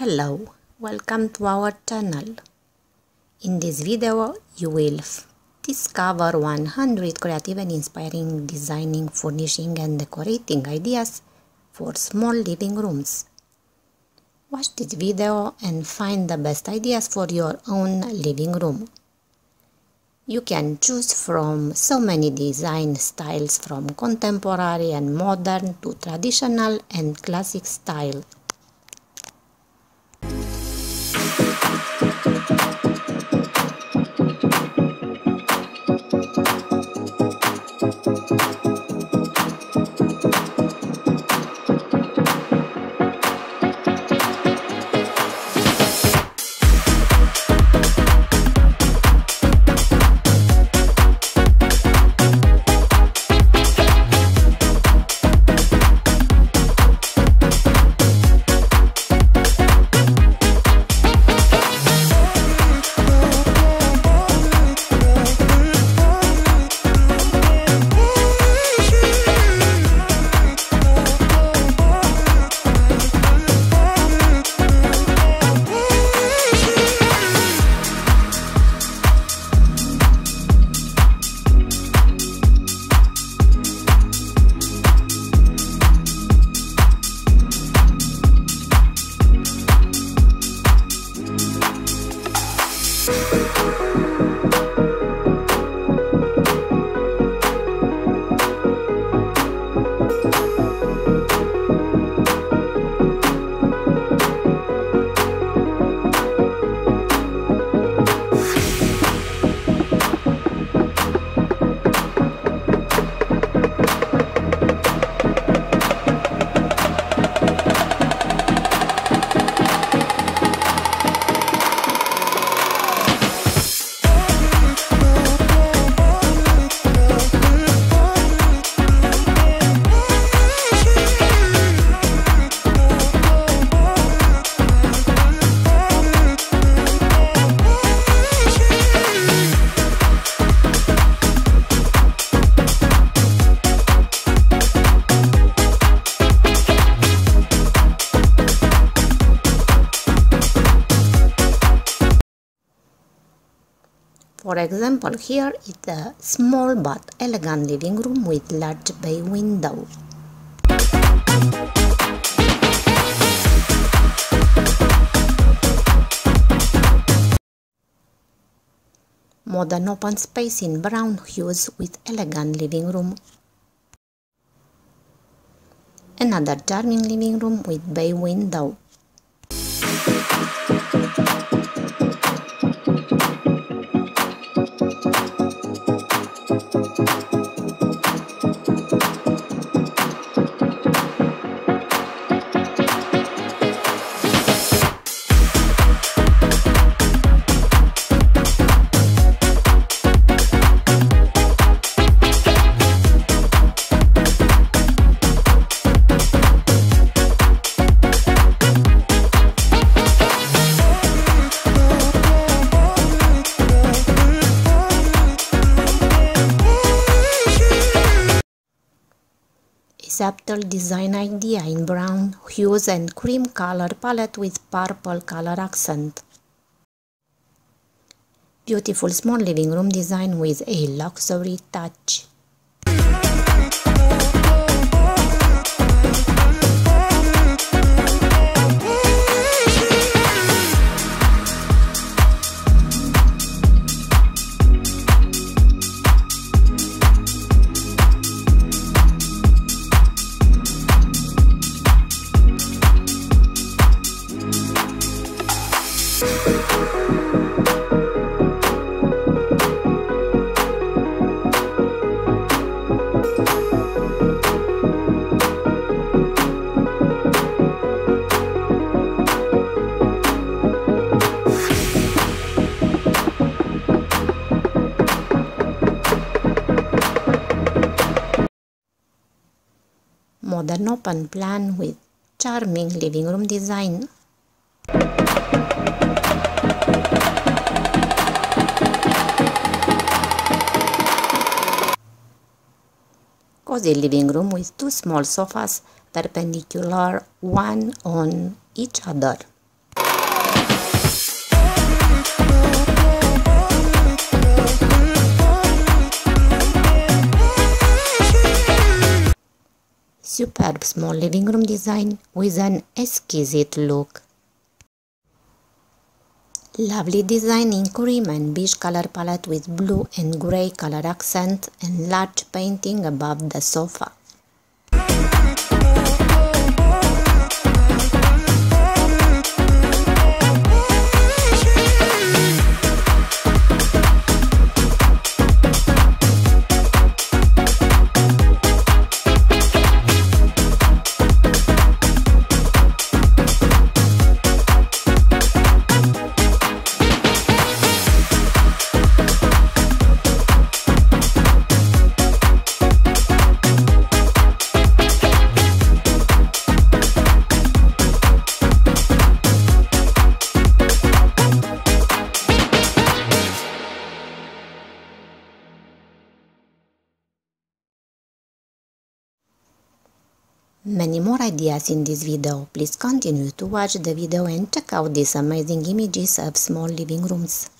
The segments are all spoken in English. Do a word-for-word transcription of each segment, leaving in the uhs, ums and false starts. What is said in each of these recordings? Hello, welcome to our channel. In this video you will discover one hundred creative and inspiring designing, furnishing and decorating ideas for small living rooms. Watch this video and find the best ideas for your own living room. You can choose from so many design styles, from contemporary and modern to traditional and classic style. For example, here is a small but elegant living room with large bay window. Modern open space in brown hues with elegant living room. Another charming living room with bay window. Subtle design idea in brown hues and cream color palette with purple color accent. Beautiful small living room design with a luxury touch. Modern open plan with charming living room design. Cozy living room with two small sofas perpendicular one on each other. Superb small living room design with an exquisite look. Lovely design in cream and beige color palette with blue and grey color accent and large painting above the sofa. Many more ideas in this video. Please continue to watch the video and check out these amazing images of small living rooms.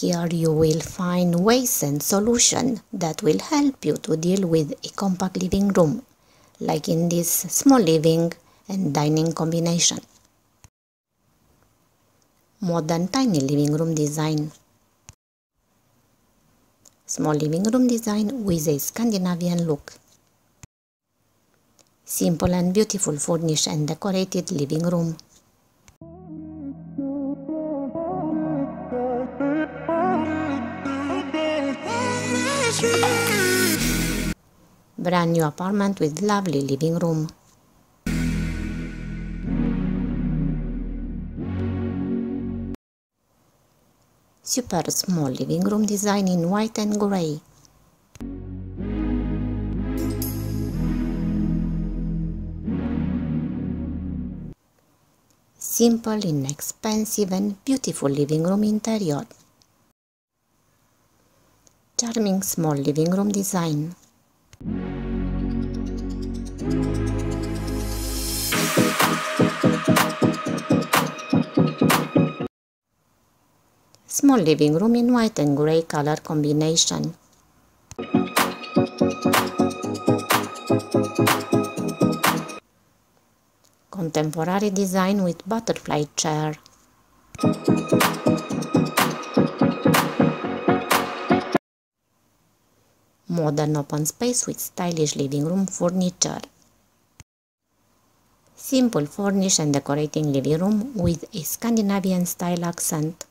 Here you will find ways and solutions that will help you to deal with a compact living room, like in this small living and dining combination. Modern tiny living room design. Small living room design with a Scandinavian look. Simple and beautiful furnished and decorated living room. Brand new apartment with lovely living room. Super small living room design in white and grey. simple, inexpensive and beautiful living room interior. Charming small living room design. Small living room in white and grey color combination. Contemporary design with butterfly chair. Modern open space with stylish living room furniture. Simple furnish and decorating living room with a Scandinavian style accent.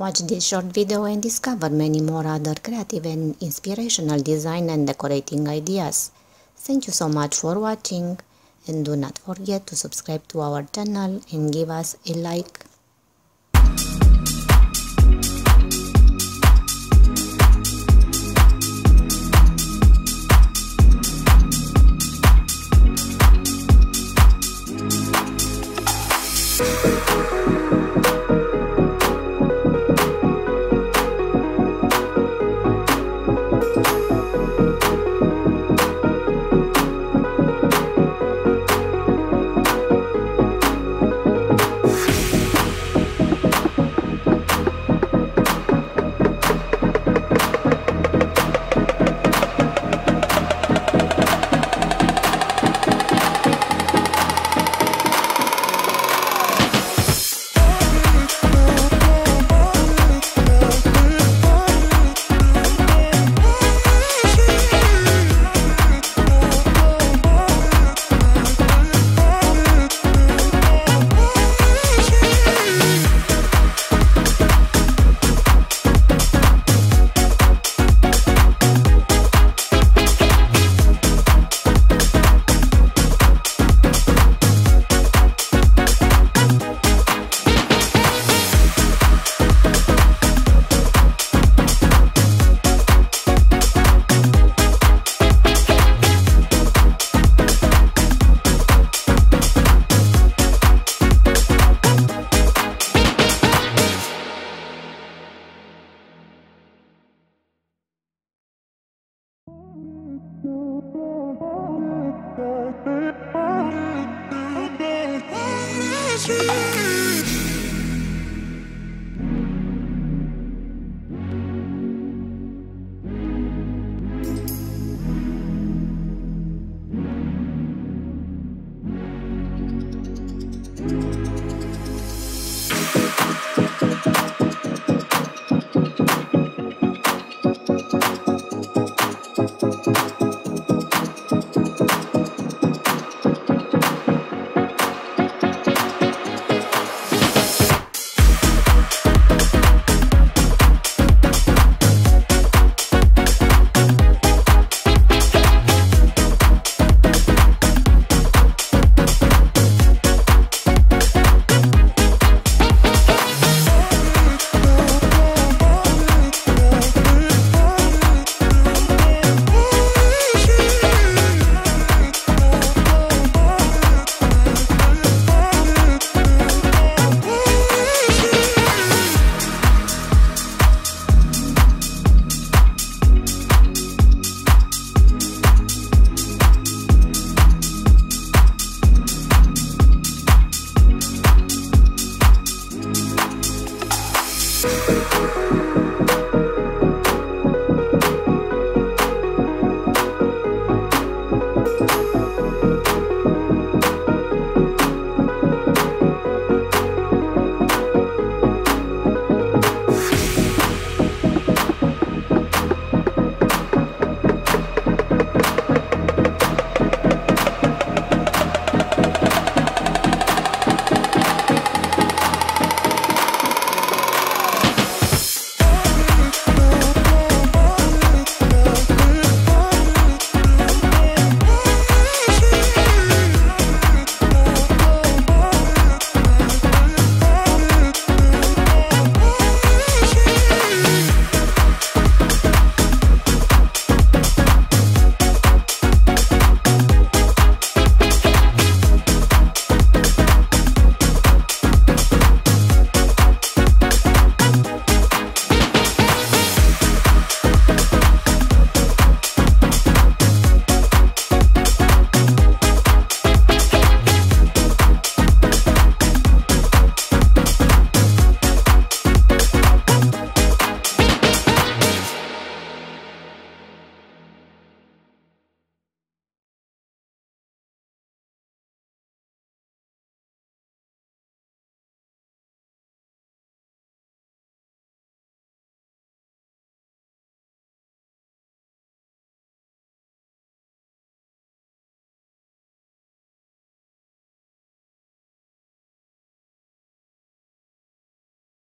Watch this short video and discover many more other creative and inspirational design and decorating ideas. Thank you so much for watching and do not forget to subscribe to our channel and give us a like. We'll be right back.